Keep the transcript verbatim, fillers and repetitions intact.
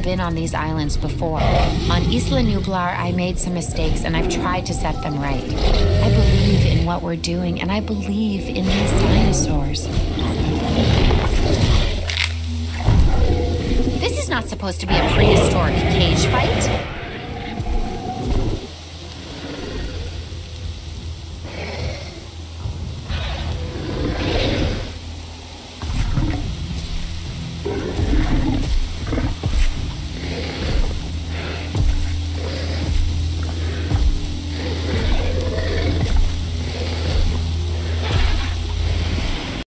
I've been on these islands before. On Isla Nublar, I made some mistakes and I've tried to set them right. I believe in what we're doing, and I believe in these dinosaurs. This is not supposed to be a prehistoric cage fight.